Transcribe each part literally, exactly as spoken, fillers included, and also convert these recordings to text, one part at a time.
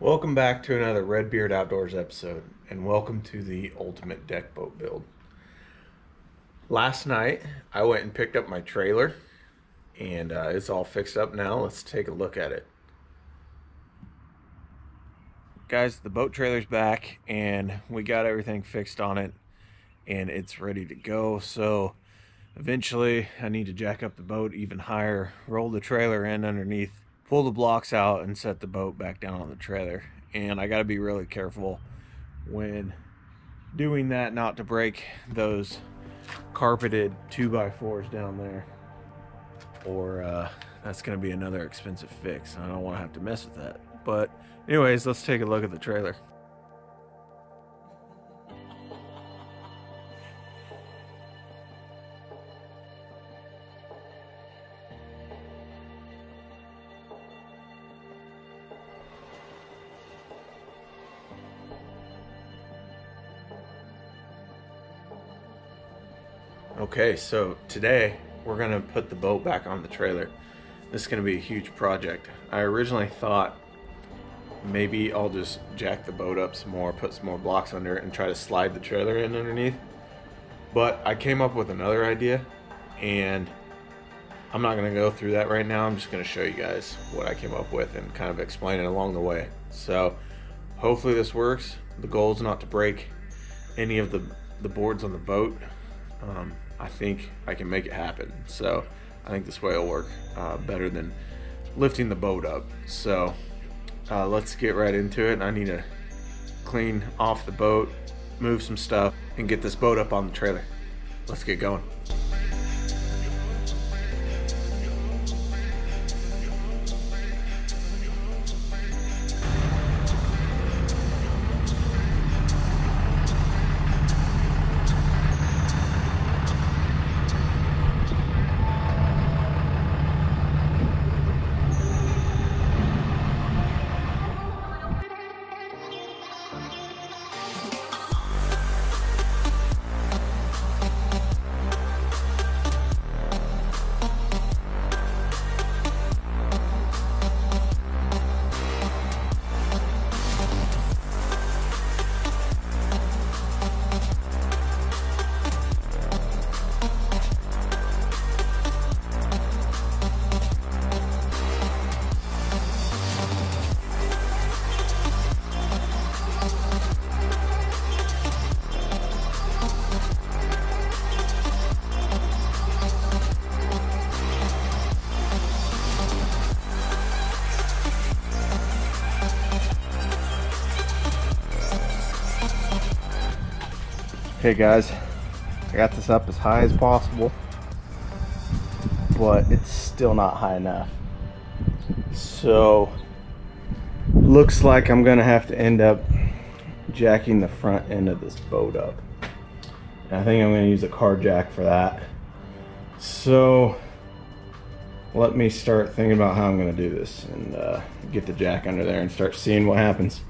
Welcome back to another Redbeard Outdoors episode, and welcome to the ultimate deck boat build. Last night I went and picked up my trailer, and uh, it's all fixed up now. Let's take a look at it. Guys, the boat trailer's back and we got everything fixed on it and it's ready to go. So eventually I need to jack up the boat even higher, roll the trailer in underneath, pull the blocks out and set the boat back down on the trailer. And I got to be really careful when doing that not to break those carpeted two by fours down there, or uh, that's going to be another expensive fix. I don't want to have to mess with that. But anyways, let's take a look at the trailer. Okay, so today we're gonna put the boat back on the trailer. This is gonna be a huge project. I originally thought maybe I'll just jack the boat up some more, put some more blocks under it and try to slide the trailer in underneath. But I came up with another idea and I'm not gonna go through that right now. I'm just gonna show you guys what I came up with and kind of explain it along the way. So hopefully this works. The goal is not to break any of the, the boards on the boat. Um, I think I can make it happen. So I think this way will work uh, better than lifting the boat up. So uh, let's get right into it. I need to clean off the boat, move some stuff, and get this boat up on the trailer. Let's get going. Okay guys, I got this up as high as possible, but it's still not high enough. So looks like I'm gonna have to end up jacking the front end of this boat up. And I think I'm gonna use a car jack for that. So let me start thinking about how I'm gonna do this and uh, get the jack under there and start seeing what happens.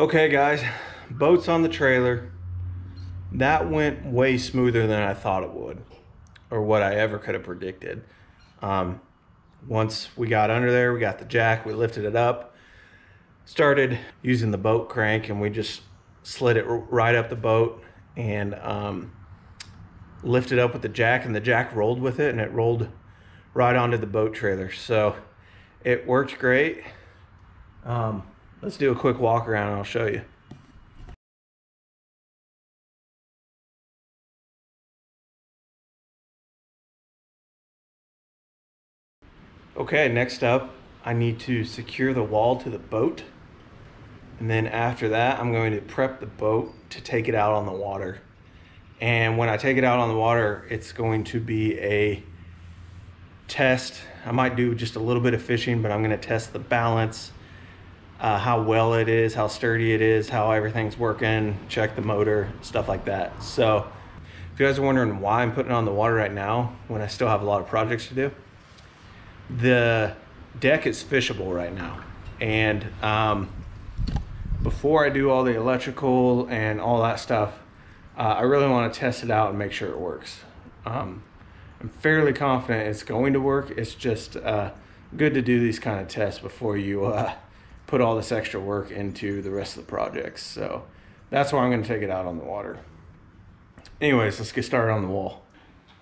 Okay guys, boat's on the trailer. That went way smoother than I thought it would, or what I ever could have predicted. Um, once we got under there, we got the jack, we lifted it up, started using the boat crank, and we just slid it right up the boat and um, lifted up with the jack, and the jack rolled with it, and it rolled right onto the boat trailer. So it worked great. Um, let's do a quick walk around and I'll show you. Okay, next up, I need to secure the wall to the boat. And then after that, I'm going to prep the boat to take it out on the water. And when I take it out on the water, it's going to be a test. I might do just a little bit of fishing, but I'm gonna test the balance, uh, how well it is, how sturdy it is, how everything's working, check the motor, stuff like that. So if you guys are wondering why I'm putting it on the water right now, when I still have a lot of projects to do, the deck is fishable right now. And um, before I do all the electrical and all that stuff, uh, I really want to test it out and make sure it works. Um, I'm fairly confident it's going to work. It's just uh, good to do these kind of tests before you uh, put all this extra work into the rest of the projects. So that's why I'm going to take it out on the water. Anyways, let's get started on the wall.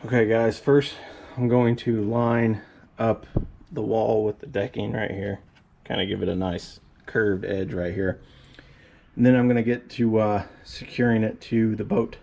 Okay guys, first I'm going to line up the wall with the decking right here, kind of give it a nice curved edge right here, and then I'm going to get to uh, securing it to the boat.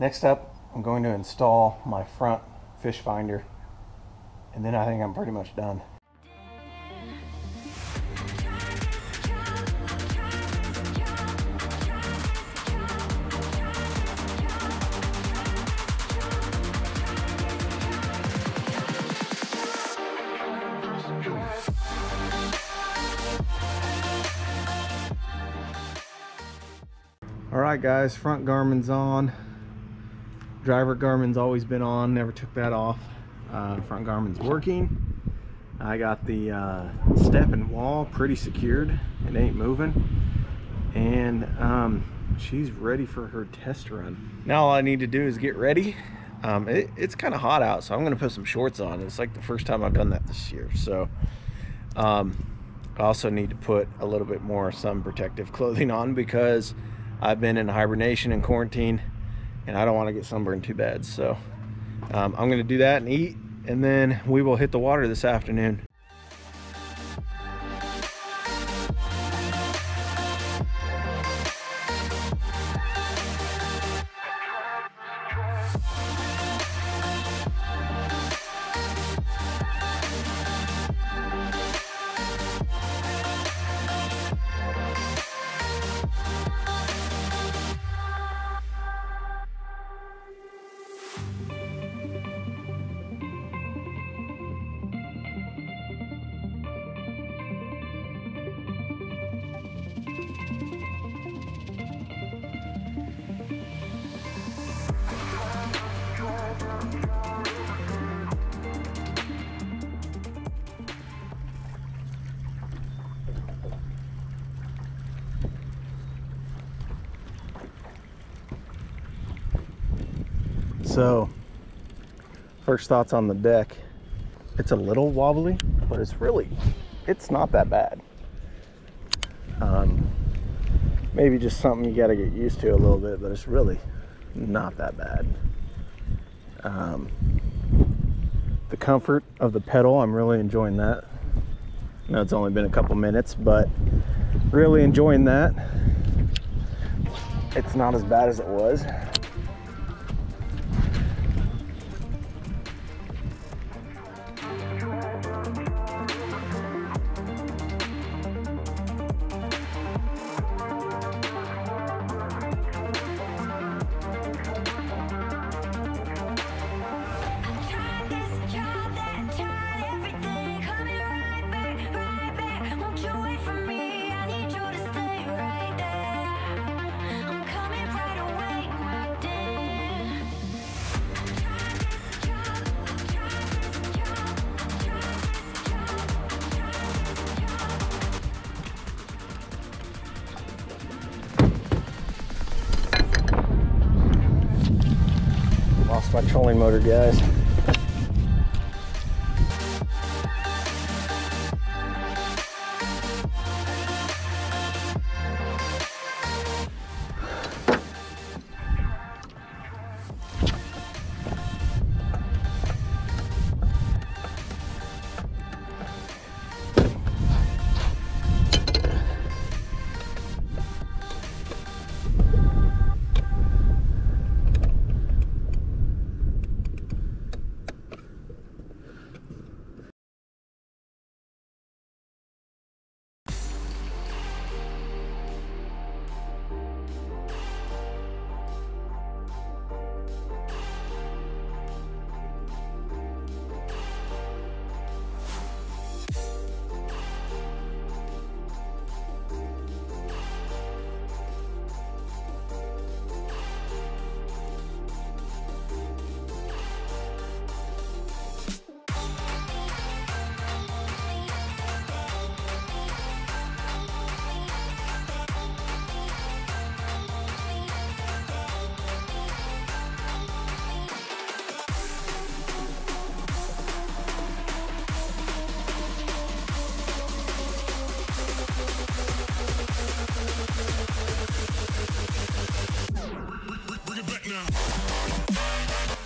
Next up, I'm going to install my front fish finder, and then I think I'm pretty much done. All right guys, front Garmin's on. Driver Garmin's always been on, never took that off. Uh, front Garmin's working. I got the uh, step and wall pretty secured. It ain't moving. And um, she's ready for her test run. Now all I need to do is get ready. Um, it, it's kind of hot out, so I'm going to put some shorts on. It's like the first time I've done that this year. So um, I also need to put a little bit more sun protective clothing on because I've been in hibernation and quarantine. And I don't want to get sunburned too bad, so um, I'm going to do that and eat, and then we will hit the water this afternoon. So, first thoughts on the deck. It's a little wobbly, but it's really, it's not that bad. Um, maybe just something you gotta get used to a little bit, but it's really not that bad. Um, The comfort of the pedal, I'm really enjoying that. I know it's only been a couple minutes, but really enjoying that. It's not as bad as it was. My trolling motor, guys.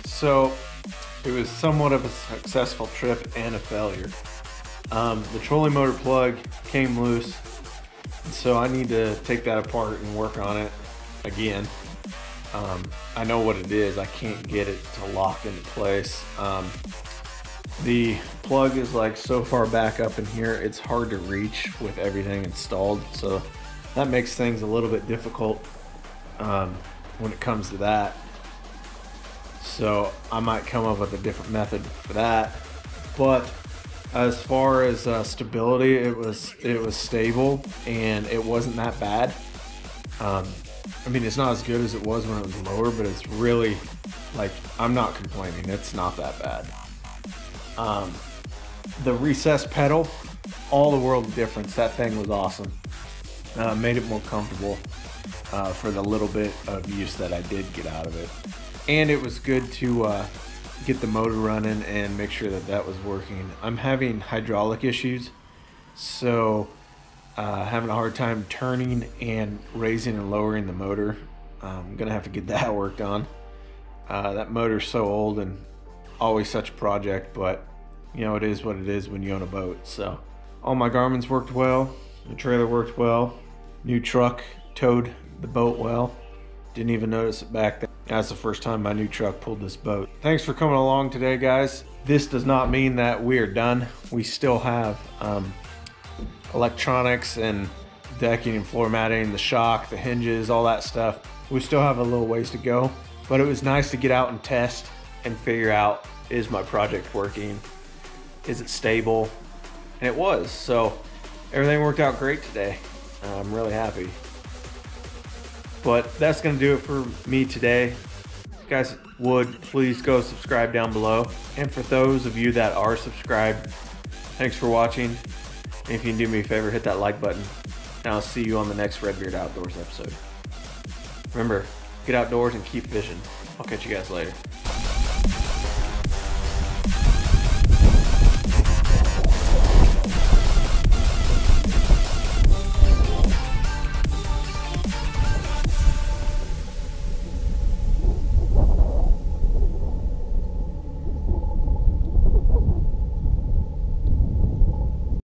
So it was somewhat of a successful trip and a failure. Um, the trolling motor plug came loose, so I need to take that apart and work on it again. Um, I know what it is, I can't get it to lock into place. Um, the plug is like so far back up in here, it's hard to reach with everything installed, so that makes things a little bit difficult um, when it comes to that. So I might come up with a different method for that. But as far as uh, stability, it was it was stable and it wasn't that bad. Um, I mean, it's not as good as it was when it was lower, but it's really, like, I'm not complaining. It's not that bad. Um, the recessed pedal, all the world of difference. That thing was awesome. Uh, made it more comfortable uh, for the little bit of use that I did get out of it. And it was good to uh, get the motor running and make sure that that was working. I'm having hydraulic issues, so uh, having a hard time turning and raising and lowering the motor. I'm gonna have to get that worked on. Uh, that motor's so old and always such a project, but you know, it is what it is when you own a boat. So all my Garmin's worked well, the trailer worked well, new truck towed the boat well. Didn't even notice it back then. That's the first time my new truck pulled this boat. Thanks for coming along today, guys. This does not mean that we are done. We still have um, electronics and decking and floor matting, the shock, the hinges, all that stuff. We still have a little ways to go, but it was nice to get out and test and figure out, is my project working? Is it stable? And it was, so everything worked out great today. I'm really happy. But that's gonna do it for me today. If you guys would, please go subscribe down below. And for those of you that are subscribed, thanks for watching. And if you can do me a favor, hit that like button. And I'll see you on the next Redbeard Outdoors episode. Remember, get outdoors and keep fishing. I'll catch you guys later.